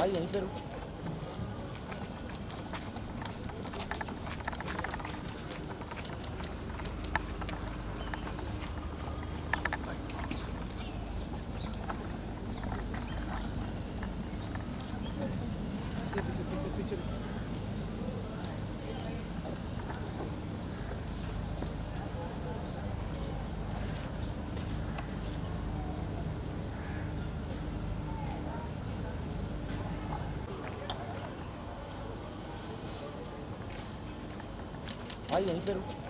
Ahí, pero... Ahí, pero...